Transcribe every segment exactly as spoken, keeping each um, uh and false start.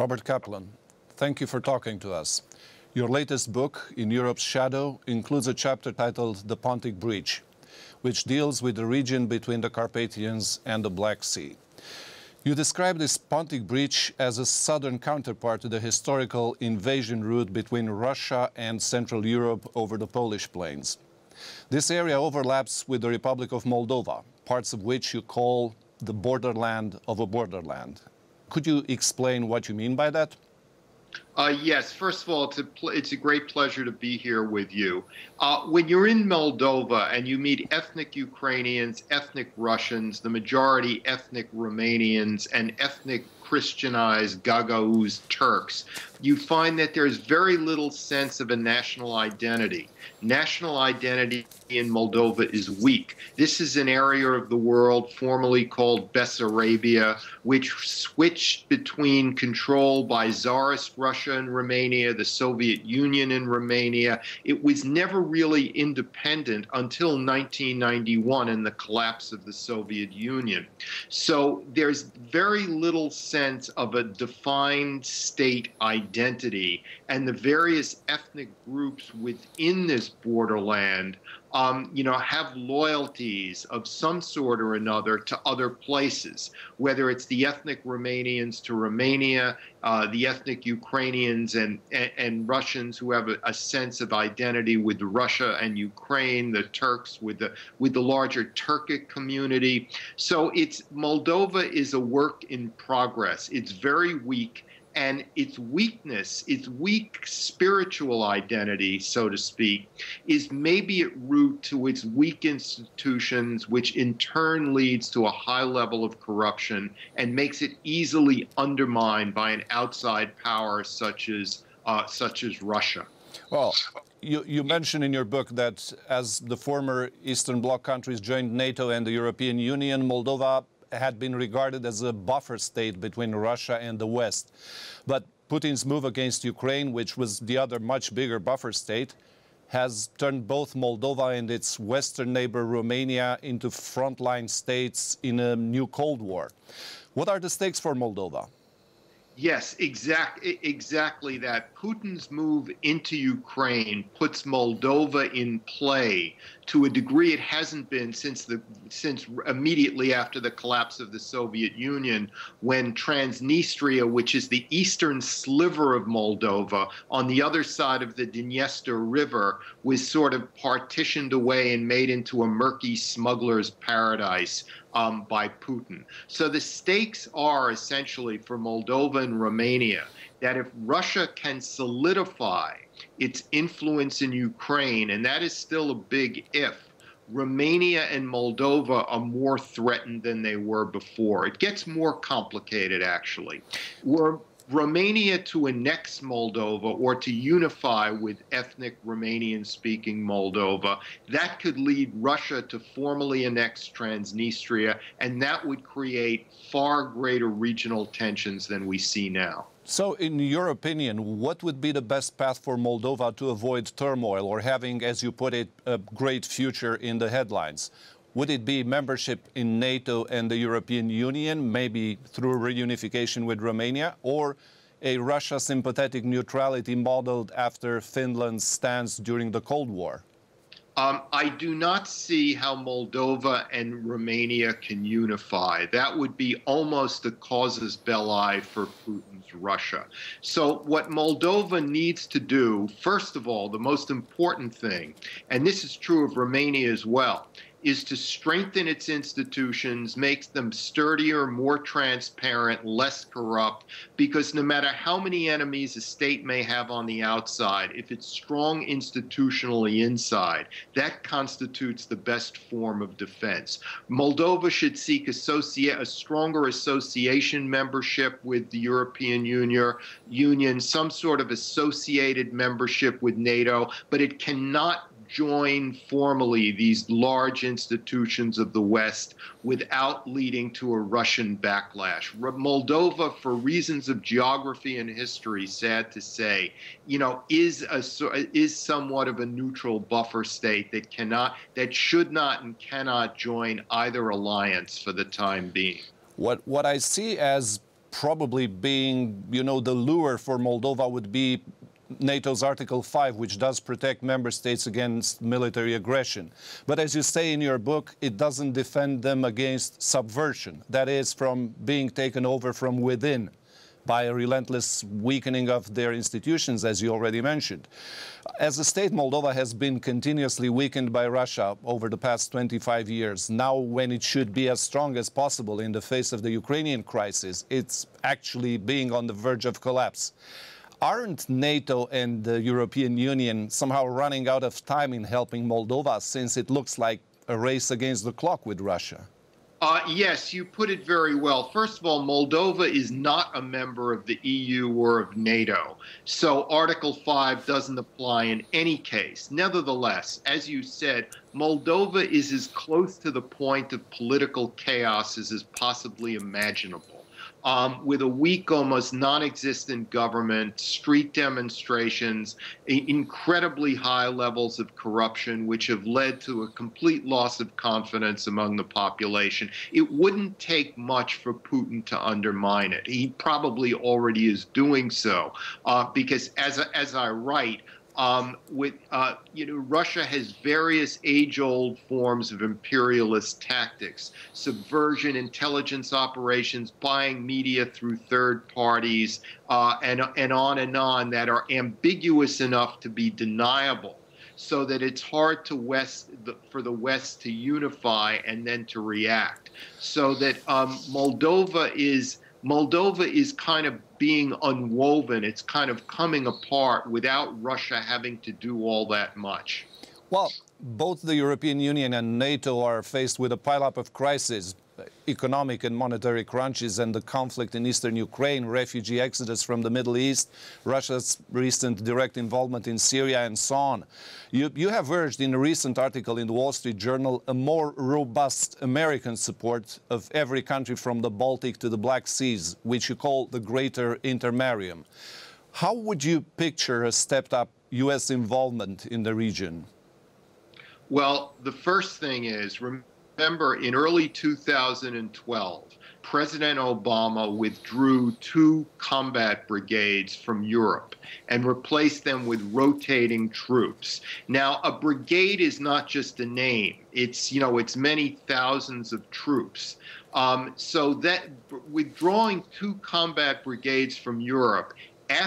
Robert Kaplan, thank you for talking to us. Your latest book, In Europe's Shadow, includes a chapter titled The Pontic Breach, which deals with the region between the Carpathians and the Black Sea. You describe this Pontic Breach as a southern counterpart to the historical invasion route between Russia and Central Europe over the Polish plains. This area overlaps with the Republic of Moldova, parts of which you call the borderland of a borderland. Could you explain what you mean by that? Uh, yes. First of all, it's a, pl it's a great pleasure to be here with you. Uh, when you're in Moldova and you meet ethnic Ukrainians, ethnic Russians, the majority ethnic Romanians, and ethnic Christianized Gagauz Turks, you find that there's very little sense of a national identity. National identity in Moldova is weak. This is an area of the world formerly called Bessarabia, which switched between control by Tsarist Russia and Romania, the Soviet Union in Romania. It was never really independent until nineteen ninety-one and the collapse of the Soviet Union. So there's very little sense of a defined state identity, and the various ethnic groups within this borderland Um, you know, have loyalties of some sort or another to other places, whether it's the ethnic Romanians to Romania, uh, the ethnic Ukrainians and, and, and Russians who have a, a sense of identity with Russia and Ukraine, the Turks with the, with the larger Turkic community. So it's, Moldova is a work in progress. It's very weak. And its weakness, its weak spiritual identity, so to speak, is maybe at root to its weak institutions, which in turn leads to a high level of corruption and makes it easily undermined by an outside power such as, uh, such as Russia. Well, you, you mentioned in your book that as the former Eastern Bloc countries joined NATO and the European Union, Moldova had been regarded as a buffer state between Russia and the West. But Putin's move against Ukraine, which was the other much bigger buffer state, has turned both Moldova and its western neighbor Romania into frontline states in a new Cold War. What are the stakes for Moldova? Yes, exact, exactly that. Putin's move into Ukraine puts Moldova in play to a degree it hasn't been since the since immediately after the collapse of the Soviet Union, when Transnistria, which is the eastern sliver of Moldova on the other side of the Dniester River, was sort of partitioned away and made into a murky smuggler's paradise Um, by Putin. So the stakes are essentially for Moldova and Romania that if Russia can solidify its influence in Ukraine, and that is still a big if, Romania and Moldova are more threatened than they were before. It gets more complicated, actually. We're Romania to annex Moldova or to unify with ethnic Romanian-speaking Moldova, that could lead Russia to formally annex Transnistria, and that would create far greater regional tensions than we see now. So, in your opinion, what would be the best path for Moldova to avoid turmoil or having, as you put it, a great future in the headlines? Would it be membership in NATO and the European Union, maybe through reunification with Romania, or a Russia-sympathetic neutrality modeled after Finland's stance during the Cold War? Um, I do not see how Moldova and Romania can unify. That would be almost the causus belli for Putin's Russia. So what Moldova needs to do, first of all, the most important thing, and this is true of Romania as well, is to strengthen its institutions, makes them sturdier, more transparent, less corrupt, because no matter how many enemies a state may have on the outside, if it's strong institutionally inside, that constitutes the best form of defense. Moldova should seek associate, a stronger association membership with the European Union, some sort of associated membership with NATO, but it cannot join formally these large institutions of the West without leading to a Russian backlash. Moldova, for reasons of geography and history, sad to say, you know, is a is somewhat of a neutral buffer state that cannot, that should not and cannot join either alliance for the time being. What what I see as probably being, you know, the lure for Moldova would be NATO's Article five, which does protect member states against military aggression. But as you say in your book, it doesn't defend them against subversion, that is, from being taken over from within by a relentless weakening of their institutions, as you already mentioned. As a state, Moldova has been continuously weakened by Russia over the past twenty-five years. Now, when it should be as strong as possible in the face of the Ukrainian crisis, it's actually being on the verge of collapse. Aren't NATO and the European Union somehow running out of time in helping Moldova, since it looks like a race against the clock with Russia? Uh, yes, you put it very well. First of all, Moldova is not a member of the E U or of NATO, so Article five doesn't apply in any case. Nevertheless, as you said, Moldova is as close to the point of political chaos as is possibly imaginable. Um, with a weak, almost non-existent government, street demonstrations, incredibly high levels of corruption, which have led to a complete loss of confidence among the population. It wouldn't take much for Putin to undermine it. He probably already is doing so, uh, because as, as I write, Um, with, uh, you know, Russia has various age-old forms of imperialist tactics: subversion, intelligence operations, buying media through third parties, uh, and, and on and on, that are ambiguous enough to be deniable, so that it's hard to West, for the West to unify and then to react. So that um, Moldova is... Moldova is kind of being unwoven. It's kind of coming apart without Russia having to do all that much. Well, both the European Union and NATO are faced with a pileup of crises: economic and monetary crunches, and the conflict in eastern Ukraine, refugee exodus from the Middle East, Russia's recent direct involvement in Syria, and so on. You, you have urged in a recent article in the Wall Street Journal a more robust American support of every country from the Baltic to the Black Seas, which you call the Greater Intermarium. How would you picture a stepped-up U S involvement in the region? Well, the first thing is, remember, Remember, in early two thousand twelve, President Obama withdrew two combat brigades from Europe and replaced them with rotating troops. Now, a brigade is not just a name. It's, you know, it's many thousands of troops. Um, so that withdrawing two combat brigades from Europe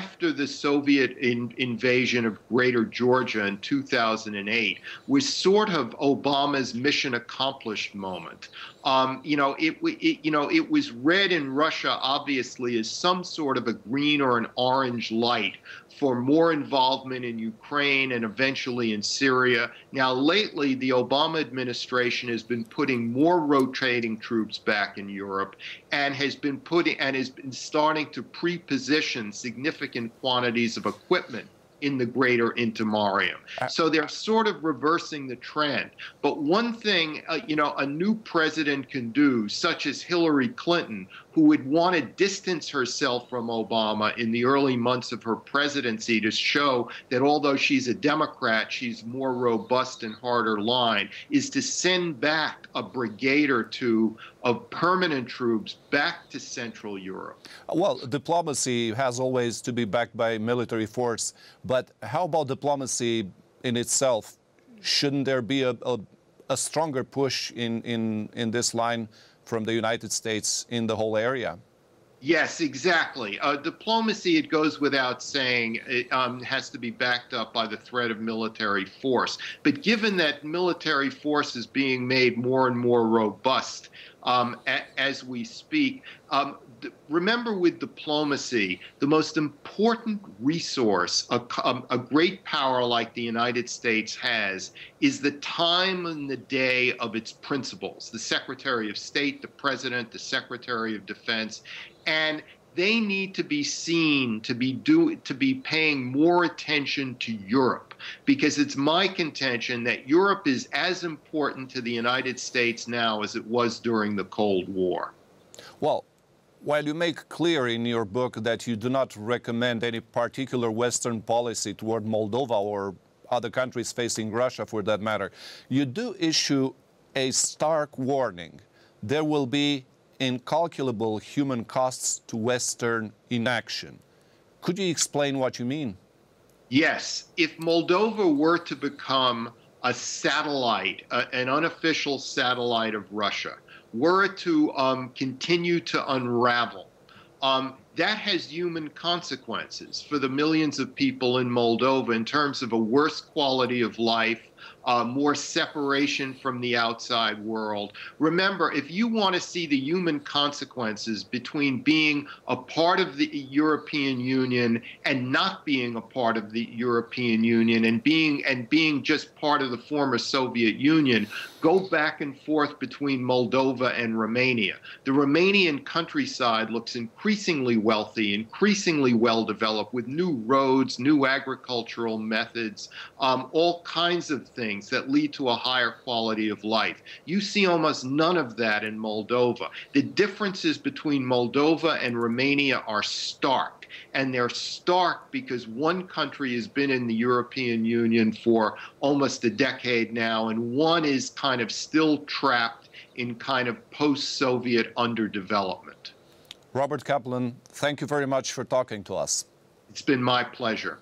after the Soviet in invasion of Greater Georgia in two thousand eight was sort of Obama's mission accomplished moment. Um, you know, it, it, you know, it was read in Russia, obviously, as some sort of a green or an orange light for more involvement in Ukraine and eventually in Syria. Now, lately, the Obama administration has been putting more rotating troops back in Europe, and has been putting and has been starting to pre-position significant quantities of equipment in the Greater Intermarium. So they're sort of reversing the trend. But one thing, uh, you know, a new president can do, such as Hillary Clinton, who would want to distance herself from Obama in the early months of her presidency to show that although she's a Democrat, she's more robust and harder line, is to send back a brigade or two of permanent troops back to Central Europe. Well, diplomacy has always to be backed by military force, but how about diplomacy in itself? Shouldn't there be a, a, a stronger push in, in, in this line from the United States in the whole area? Yes, exactly. Uh, diplomacy, it goes without saying, it, um, has to be backed up by the threat of military force. But given that military force is being made more and more robust um, a as we speak, um, remember, with diplomacy, the most important resource a, um, a great power like the United States has is the time and the day of its principals, the Secretary of State, the President, the Secretary of Defense, and they need to be seen to be do, to be paying more attention to Europe, because it's my contention that Europe is as important to the United States now as it was during the Cold War. Well, while you make clear in your book that you do not recommend any particular Western policy toward Moldova or other countries facing Russia, for that matter, you do issue a stark warning. There will be incalculable human costs to Western inaction. Could you explain what you mean? Yes. If Moldova were to become a satellite, a, an unofficial satellite of Russia, were it to um, continue to unravel, um, that has human consequences for the millions of people in Moldova in terms of a worse quality of life, uh, more separation from the outside world. Remember, if you want to see the human consequences between being a part of the European Union and not being a part of the European Union and being, and being just part of the former Soviet Union, go back and forth between Moldova and Romania. The Romanian countryside looks increasingly wealthy, increasingly well-developed, with new roads, new agricultural methods, um, all kinds of things that lead to a higher quality of life. You see almost none of that in Moldova. The differences between Moldova and Romania are stark, and they're stark because one country has been in the European Union for almost a decade now, and one is kind of still trapped in kind of post-Soviet underdevelopment. Robert Kaplan, thank you very much for talking to us. It's been my pleasure.